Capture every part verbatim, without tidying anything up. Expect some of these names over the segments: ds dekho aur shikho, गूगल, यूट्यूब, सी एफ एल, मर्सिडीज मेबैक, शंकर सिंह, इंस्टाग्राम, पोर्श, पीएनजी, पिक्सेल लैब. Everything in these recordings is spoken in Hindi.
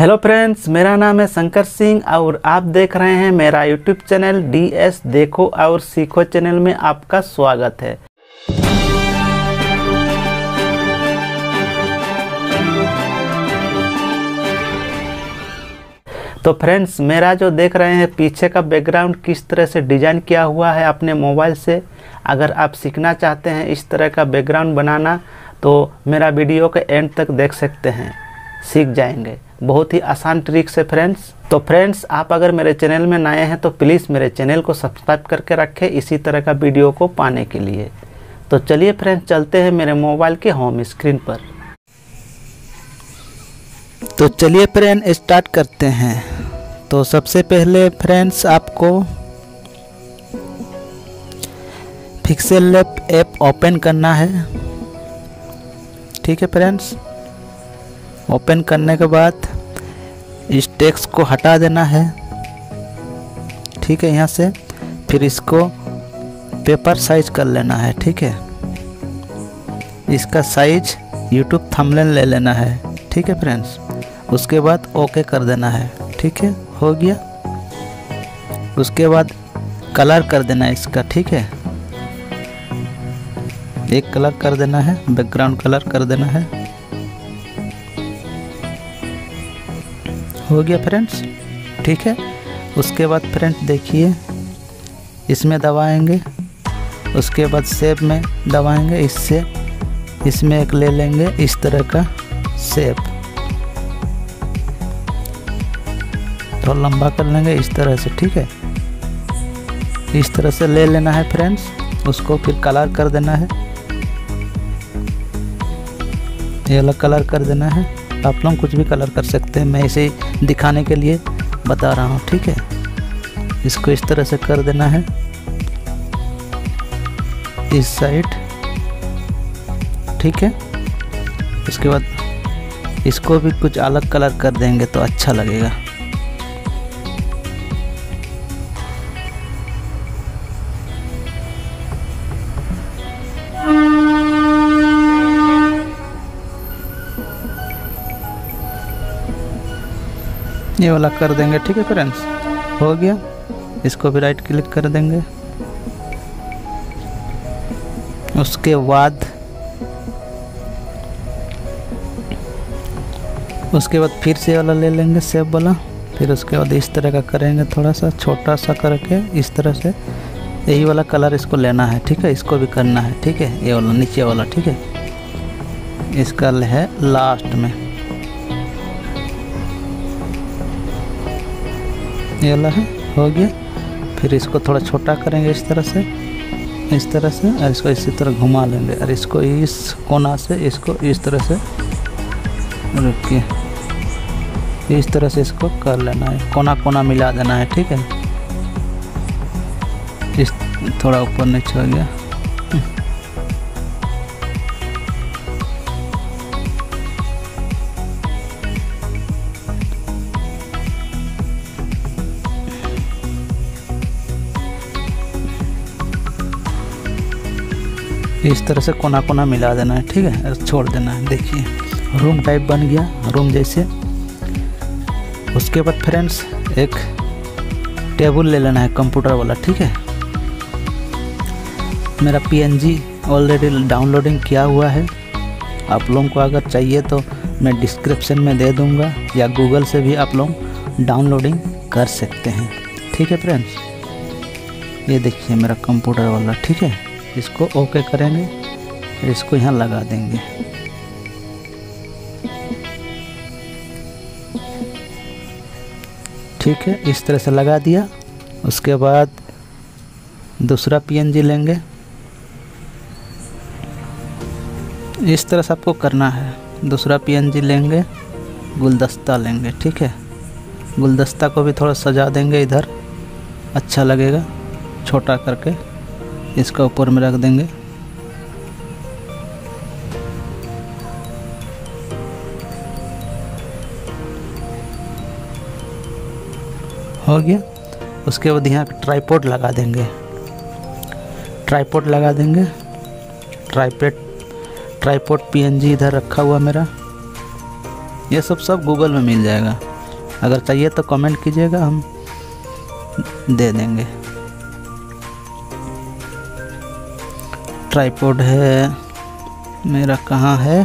हेलो फ्रेंड्स, मेरा नाम है शंकर सिंह और आप देख रहे हैं मेरा यूट्यूब चैनल डी एस देखो और सीखो। चैनल में आपका स्वागत है। तो फ्रेंड्स, मेरा जो देख रहे हैं पीछे का बैकग्राउंड किस तरह से डिज़ाइन किया हुआ है अपने मोबाइल से। अगर आप सीखना चाहते हैं इस तरह का बैकग्राउंड बनाना तो मेरा वीडियो के एंड तक देख सकते हैं, सीख जाएंगे। बहुत ही आसान ट्रिक से फ्रेंड्स। तो फ्रेंड्स, आप अगर मेरे चैनल में नए हैं तो प्लीज़ मेरे चैनल को सब्सक्राइब करके रखें इसी तरह का वीडियो को पाने के लिए। तो चलिए फ्रेंड्स, चलते हैं मेरे मोबाइल के होम स्क्रीन पर। तो चलिए फ्रेंड स्टार्ट करते हैं। तो सबसे पहले फ्रेंड्स, आपको पिक्सेल लैब ऐप ओपन करना है। ठीक है फ्रेंड्स, ओपन करने के बाद इस टेक्स्ट को हटा देना है। ठीक है, यहाँ से फिर इसको पेपर साइज कर लेना है। ठीक है, इसका साइज यूट्यूब थंबनेल ले लेना है। ठीक है फ्रेंड्स, उसके बाद ओके कर देना है। ठीक है, हो गया। उसके बाद कलर कर देना है इसका। ठीक है, एक कलर कर देना है, बैकग्राउंड कलर कर देना है। हो गया फ्रेंड्स। ठीक है, उसके बाद फ्रेंड्स देखिए, इसमें दबाएंगे, उसके बाद सेव में दबाएंगे, इससे इसमें एक ले लेंगे इस तरह का सेव, तो लंबा कर लेंगे इस तरह से। ठीक है, इस तरह से ले लेना है फ्रेंड्स। उसको फिर कलर कर देना है, ये अलग कलर कर देना है। आप लोग कुछ भी कलर कर सकते हैं, मैं इसे दिखाने के लिए बता रहा हूँ। ठीक है, इसको इस तरह से कर देना है, इस साइड। ठीक है, उसके बाद इसको भी कुछ अलग कलर कर देंगे तो अच्छा लगेगा। ये वाला कर देंगे। ठीक है फ्रेंड्स, हो गया। इसको भी राइट क्लिक कर देंगे। उसके बाद उसके बाद फिर से वाला ले लेंगे, सेव वाला। फिर उसके बाद इस तरह का करेंगे, थोड़ा सा छोटा सा करके इस तरह से। यही वाला कलर इसको लेना है। ठीक है, इसको भी करना है। ठीक है, ये वाला नीचे वाला। ठीक है, इसका है लास्ट में, ये वाला है। हो गया। फिर इसको थोड़ा छोटा करेंगे इस तरह से, इस तरह से, और इसको इसी तरह घुमा लेंगे, और इसको इस कोना से इसको इस तरह से, रुकिए, इस तरह से इसको कर लेना है, कोना कोना मिला देना है। ठीक है, इस थोड़ा ऊपर नीचे हो गया। इस तरह से कोना कोना मिला देना है। ठीक है, छोड़ देना है। देखिए, रूम टाइप बन गया, रूम जैसे। उसके बाद फ्रेंड्स एक टेबल ले लेना है, कंप्यूटर वाला। ठीक है, मेरा पीएनजी ऑलरेडी डाउनलोडिंग किया हुआ है। आप लोगों को अगर चाहिए तो मैं डिस्क्रिप्शन में दे दूंगा, या गूगल से भी आप लोग डाउनलोडिंग कर सकते हैं। ठीक है फ्रेंड्स, ये देखिए मेरा कंप्यूटर वाला। ठीक है, इसको ओके करेंगे, इसको यहाँ लगा देंगे। ठीक है, इस तरह से लगा दिया। उसके बाद दूसरा पीएनजी लेंगे। इस तरह से आपको करना है। दूसरा पीएनजी लेंगे, गुलदस्ता लेंगे। ठीक है, गुलदस्ता को भी थोड़ा सजा देंगे, इधर अच्छा लगेगा, छोटा करके इसका ऊपर में रख देंगे। हो गया। उसके बाद यहाँ ट्राइपॉड लगा देंगे, ट्राइपॉड लगा देंगे, ट्राइपॉड ट्राइपॉड पीएनजी इधर रखा हुआ मेरा। ये सब सब गूगल में मिल जाएगा। अगर चाहिए तो कमेंट कीजिएगा, हम दे देंगे। ट्राइपॉड है मेरा, कहाँ है?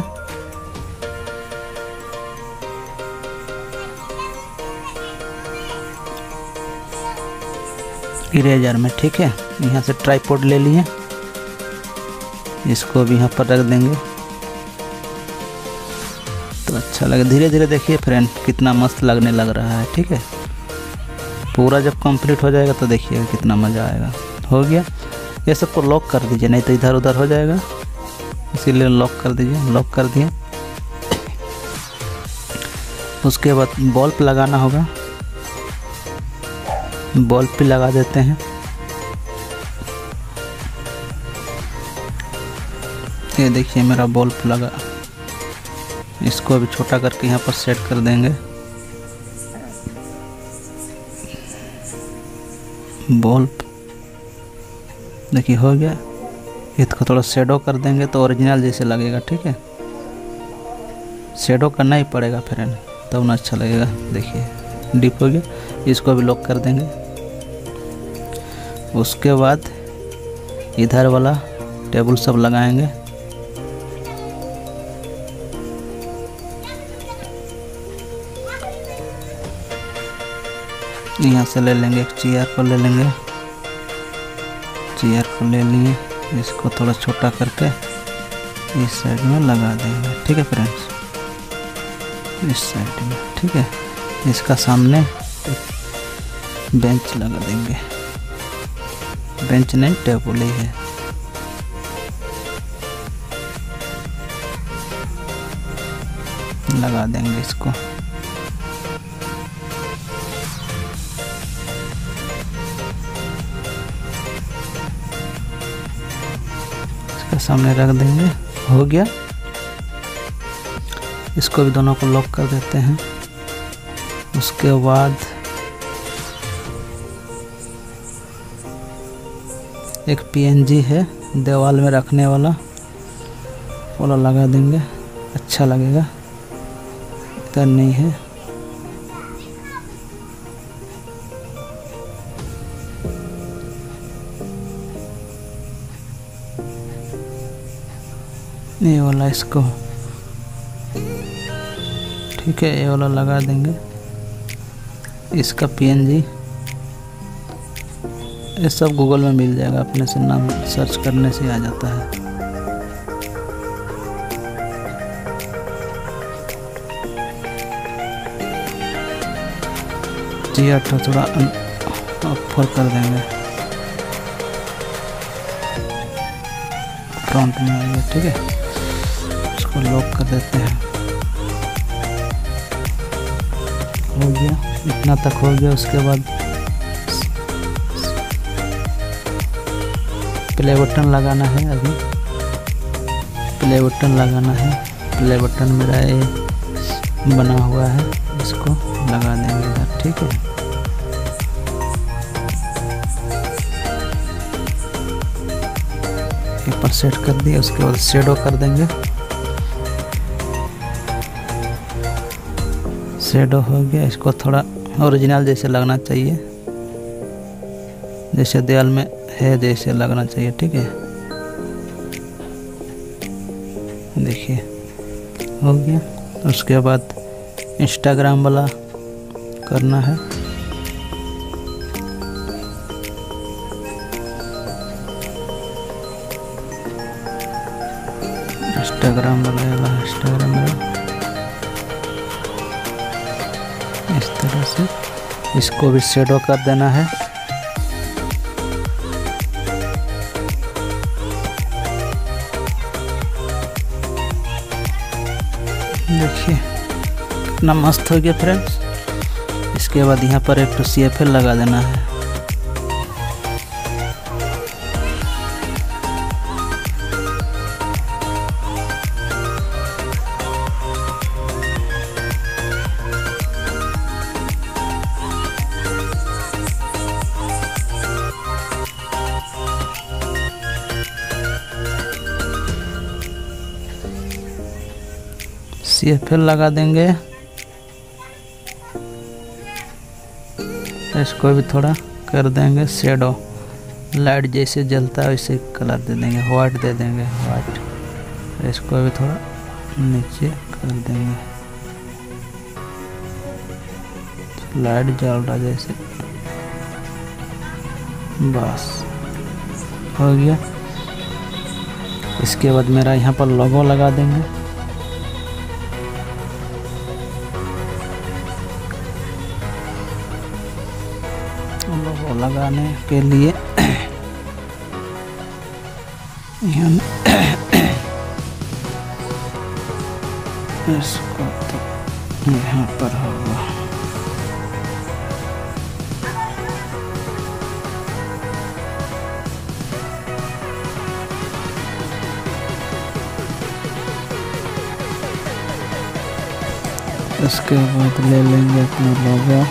इरेजर में। ठीक है, यहाँ से ट्राइपॉड ले लिए, इसको भी यहाँ पर रख देंगे तो अच्छा लगे। धीरे धीरे देखिए फ्रेंड कितना मस्त लगने लग रहा है। ठीक है, पूरा जब कंप्लीट हो जाएगा तो देखिएगा कितना मज़ा आएगा। हो गया, ये सब को लॉक कर दीजिए, नहीं तो इधर उधर हो जाएगा, इसीलिए लॉक कर दीजिए। लॉक कर दिए, उसके बाद बल्ब लगाना होगा, बल्ब भी लगा देते हैं। ये देखिए मेरा बल्ब लगा, इसको अभी छोटा करके यहाँ पर सेट कर देंगे। बल्ब देखिए हो गया, इसको थोड़ा शेडो कर देंगे तो ओरिजिनल जैसे लगेगा। ठीक है, शेडो करना ही पड़ेगा फ्रेंड, तब तो ना अच्छा लगेगा। देखिए डीप हो गया, इसको भी लॉक कर देंगे। उसके बाद इधर वाला टेबल सब लगाएंगे। यहाँ से ले लेंगे, एक चेयर को ले लेंगे, चेयर को ले लिए, इसको थोड़ा छोटा करके इस साइड में लगा देंगे। ठीक है फ्रेंड्स, इस साइड में। ठीक है, इसका सामने बेंच लगा देंगे, बेंच नहीं टेबल ही है। लगा देंगे इसको, इसके सामने रख देंगे। हो गया, इसको भी दोनों को लॉक कर देते हैं। उसके बाद एक पीएनजी है दीवार में रखने वाला, वाला लगा देंगे, अच्छा लगेगा। इधर नहीं है, ये वाला इसको, ठीक है ये वाला लगा देंगे, इसका पीएनजी। ये सब गूगल में मिल जाएगा, अपने से नाम सर्च करने से आ जाता है। जी आठ थोड़ा ऊपर कर देंगे, फ्रंट में आएगा। ठीक है, इसको लॉक कर देते हैं। हो गया, इतना तक हो गया। उसके बाद प्ले बटन लगाना है, अभी प्ले बटन लगाना है। प्ले बटन मेरा ये बना हुआ है, इसको लगा देंगे इधर। ठीक है, ऊपर सेट कर दिया, उसके बाद शेडो कर देंगे। शेडो हो गया, इसको थोड़ा ओरिजिनल जैसे लगना चाहिए, जैसे दीवार में है जैसे लगना चाहिए। ठीक है, देखिए हो गया। उसके बाद इंस्टाग्राम वाला करना है, इंस्टाग्राम वाला इंस्टाग्राम वाला इस तरह से इसको भी शेडो कर देना है। देखिए कितना मस्त हो गया फ्रेंड्स। इसके बाद यहाँ पर एक सी एफ एल लगा देना है, सी एफ एल लगा देंगे। इसको भी थोड़ा कर देंगे शेडो, लाइट जैसे जलता है वैसे कलर दे देंगे, वाइट दे देंगे वाइट। इसको भी थोड़ा नीचे कर देंगे, लाइट जल रहा जैसे। बस हो गया। इसके बाद मेरा यहाँ पर लोगो लगा देंगे। लोगो लगाने के लिए इसको तो यहाँ पर होगा। इसके बाद ले लेंगे अपना लोगो।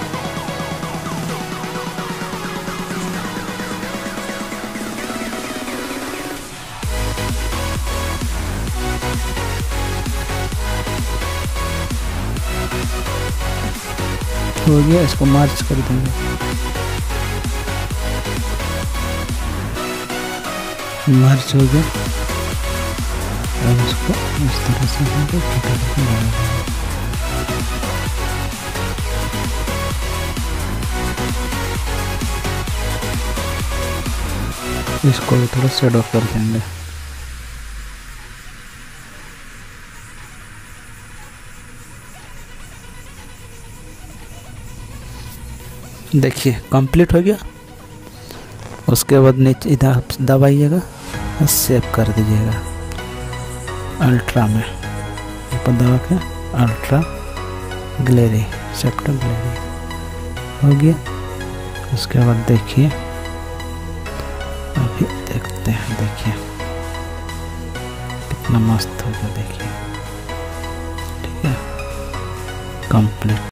हो गया, इसको मार्च कर देंगे। मार्च हो गया और इसको इस तरह से हमको छोटा करके लगा देंगे। इसको भी थोड़ा शेड ऑफ कर देंगे। देखिए कंप्लीट हो गया। उसके बाद नीचे इधर दबाइएगा और सेव कर दीजिएगा अल्ट्रा में। ऊपर दबा के अल्ट्रा ग्लेरी सेट ग्लेरी हो गया। उसके बाद देखिए अभी देखते हैं, देखिए कितना मस्त हो गया। देखिए ठीक है कंप्लीट।